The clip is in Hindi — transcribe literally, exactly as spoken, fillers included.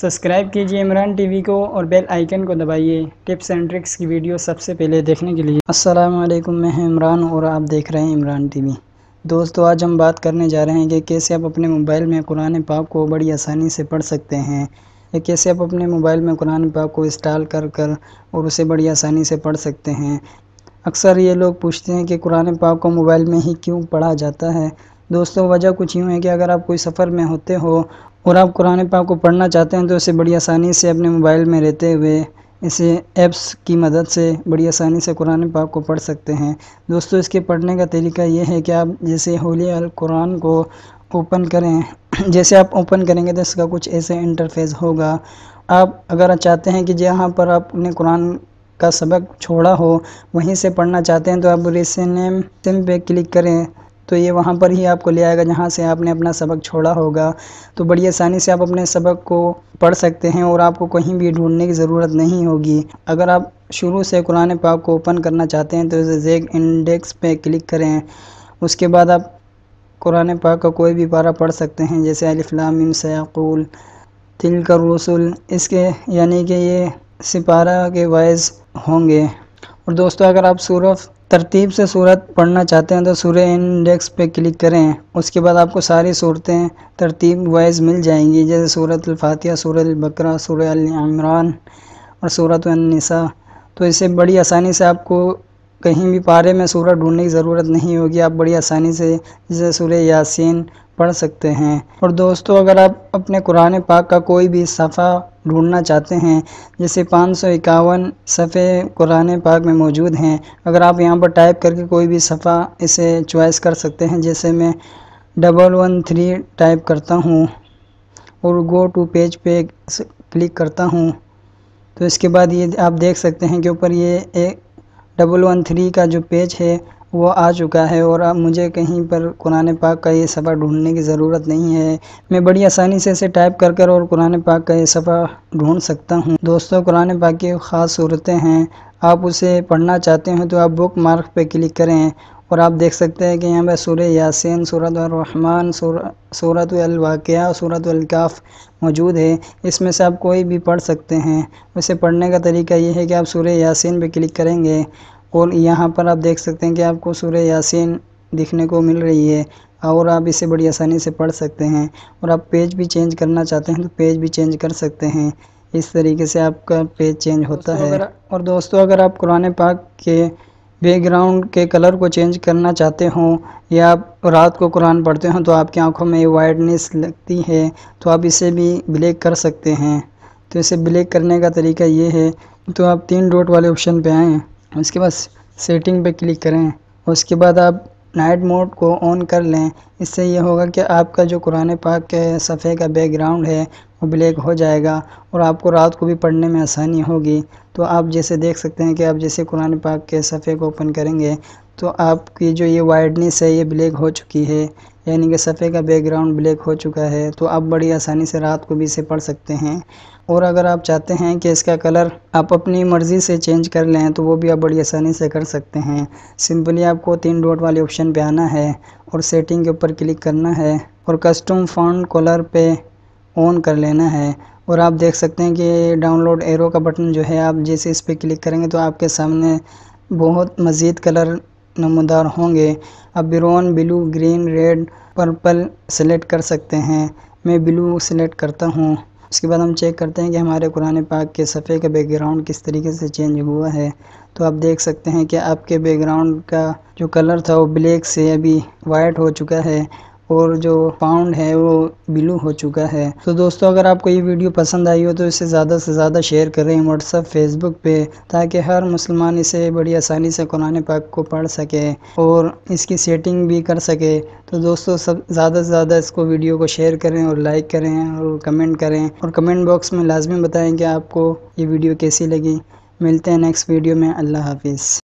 सब्सक्राइब कीजिए इमरान टीवी को और बेल आइकन को दबाइए टिप्स एंड ट्रिक्स की वीडियो सबसे पहले देखने के लिए। अस्सलाम वालेकुम, मैं हूं इमरान और आप देख रहे हैं इमरान टीवी। दोस्तों, आज हम बात करने जा रहे हैं कि कैसे आप अपने मोबाइल में कुरान पाक को बड़ी आसानी से पढ़ सकते हैं, या कैसे आप अपने मोबाइल में कुरान पाक को इंस्टॉल कर कर और उसे बड़ी आसानी से पढ़ सकते हैं। अक्सर ये लोग पूछते हैं कि कुरान पाक को मोबाइल में ही क्यों पढ़ा जाता है। दोस्तों, वजह कुछ यूँ है कि अगर आप कोई सफ़र में होते हो और आप कुरान पाक को पढ़ना चाहते हैं तो इसे बड़ी आसानी से अपने मोबाइल में रहते हुए इसे ऐप्स की मदद से बड़ी आसानी से कुरान पाक को पढ़ सकते हैं। दोस्तों, इसके पढ़ने का तरीका ये है कि आप जैसे होली अल कुरान को ओपन करें, जैसे आप ओपन करेंगे तो इसका कुछ ऐसे इंटरफेस होगा। आप अगर चाहते हैं कि जहाँ पर आपने कुरान का सबक छोड़ा हो वहीं से पढ़ना चाहते हैं तो आप रीसेनेम सिम पे क्लिक करें तो ये वहाँ पर ही आपको ले आएगा जहाँ से आपने अपना सबक छोड़ा होगा। तो बड़ी आसानी से आप अपने सबक को पढ़ सकते हैं और आपको कहीं भी ढूंढने की ज़रूरत नहीं होगी। अगर आप शुरू से कुरान पाक को ओपन करना चाहते हैं तो ज़ेग इंडेक्स पे क्लिक करें। उसके बाद आप कुरान पाक का कोई भी पारा पढ़ सकते हैं, जैसे अलिफ लाम मीम सयाकूल तिलका रसूल, इसके यानी कि ये सिपारा के वाइज होंगे। और दोस्तों, अगर आप सूरह तरतीब से सूरत पढ़ना चाहते हैं तो सूरह इंडेक्स पे क्लिक करें। उसके बाद आपको सारी सूरतें तरतीब वाइज मिल जाएंगी, जैसे सूरत अल-फातिहा, सूरत अल-बकरा, सूरह अल इमरान और सूरत अन-निसा। तो इसे बड़ी आसानी से आपको कहीं भी पारे में सूरह ढूंढने की ज़रूरत नहीं होगी। आप बड़ी आसानी से जैसे सूरह यासीन पढ़ सकते हैं। और दोस्तों, अगर आप अपने कुरान पाक का कोई भी सफ़ा ढूंढना चाहते हैं, जैसे पाँच सौ इक्यावन सफ़े कुरान पाक में मौजूद हैं, अगर आप यहां पर टाइप करके कोई भी सफ़ा इसे चॉइस कर सकते हैं। जैसे मैं डबल वन थ्री टाइप करता हूं और गो टू पेज पे क्लिक करता हूं तो इसके बाद ये आप देख सकते हैं कि ऊपर ये एक डबल वन थ्री का जो पेज है वो आ चुका है और अब मुझे कहीं पर कुरान पाक का ये सफ़ा ढूंढने की ज़रूरत नहीं है। मैं बड़ी आसानी से इसे टाइप कर कर और कुरान पाक का ये सफ़ा ढूंढ सकता हूँ। दोस्तों, कुरान पाक की ख़ास सूरतें हैं, आप उसे पढ़ना चाहते हैं तो आप बुक मार्क पे क्लिक करें और आप देख सकते हैं कि यहाँ पर सूरह यासीन, सूरत अर्रहमान, सूरत अलवाक़िया, सूरत अलकाफ़ मौजूद है। इसमें से आप कोई भी पढ़ सकते हैं। उसे पढ़ने का तरीका ये है कि आप सूरह यासीन पे क्लिक करेंगे और यहाँ पर आप देख सकते हैं कि आपको सूरह यासीन दिखने को मिल रही है और आप इसे बड़ी आसानी से पढ़ सकते हैं। और आप पेज भी चेंज करना चाहते हैं तो पेज भी चेंज कर सकते हैं। इस तरीके से आपका पेज चेंज होता है। और दोस्तों, अगर आप कुरान पाक के बैकग्राउंड के कलर को चेंज करना चाहते हों या आप रात को कुरान पढ़ते हों तो आपकी आंखों में वाइटनेस लगती है तो आप इसे भी ब्लैक कर सकते हैं। तो इसे ब्लैक करने का तरीका ये है, तो आप तीन डॉट वाले ऑप्शन पे आएँ, उसके बाद सेटिंग पे क्लिक करें। उसके बाद आप नाइट मोड को ऑन कर लें। इससे ये होगा कि आपका जो कुरान पाक के सफ़े का बैकग्राउंड है वो ब्लैक हो जाएगा और आपको रात को भी पढ़ने में आसानी होगी। तो आप जैसे देख सकते हैं कि आप जैसे कुरान पाक के सफ़े को ओपन करेंगे तो आपकी जो ये वाइडनेस है ये ब्लैक हो चुकी है, यानी कि सफ़े का बैकग्राउंड ब्लैक हो चुका है। तो आप बड़ी आसानी से रात को भी इसे पढ़ सकते हैं। और अगर आप चाहते हैं कि इसका कलर आप अपनी मर्ज़ी से चेंज कर लें तो वो भी आप बड़ी आसानी से कर सकते हैं। सिंपली आपको तीन डॉट वाले ऑप्शन पे आना है और सेटिंग के ऊपर क्लिक करना है और कस्टम फॉन्ट कलर पे ऑन कर लेना है। और आप देख सकते हैं कि डाउनलोड एरो का बटन जो है, आप जैसे इस पर क्लिक करेंगे तो आपके सामने बहुत मज़ीद कलर नमदार होंगे। आप brown, blue, green, red, purple select कर सकते हैं। मैं ब्लू सेलेक्ट करता हूँ। उसके बाद हम चेक करते हैं कि हमारे कुरान पाक के सफ़े का बैकग्राउंड किस तरीके से चेंज हुआ है। तो आप देख सकते हैं कि आपके बैकग्राउंड का जो कलर था वो ब्लैक से अभी वाइट हो चुका है और जो फाउंड है वो ब्लू हो चुका है। तो दोस्तों, अगर आपको ये वीडियो पसंद आई हो तो इसे ज़्यादा से ज़्यादा शेयर करें व्हाट्सअप, फेसबुक पे, ताकि हर मुसलमान इसे बड़ी आसानी से कुरान पाक को पढ़ सके और इसकी सेटिंग भी कर सके। तो दोस्तों, सब ज़्यादा से ज़्यादा इसको वीडियो को शेयर करें और लाइक करें और कमेंट करें और कमेंट बॉक्स में लाजमी बताएँ कि आपको ये वीडियो कैसी लगी। मिलते हैं नेक्स्ट वीडियो में। अल्लाह हाफिज़।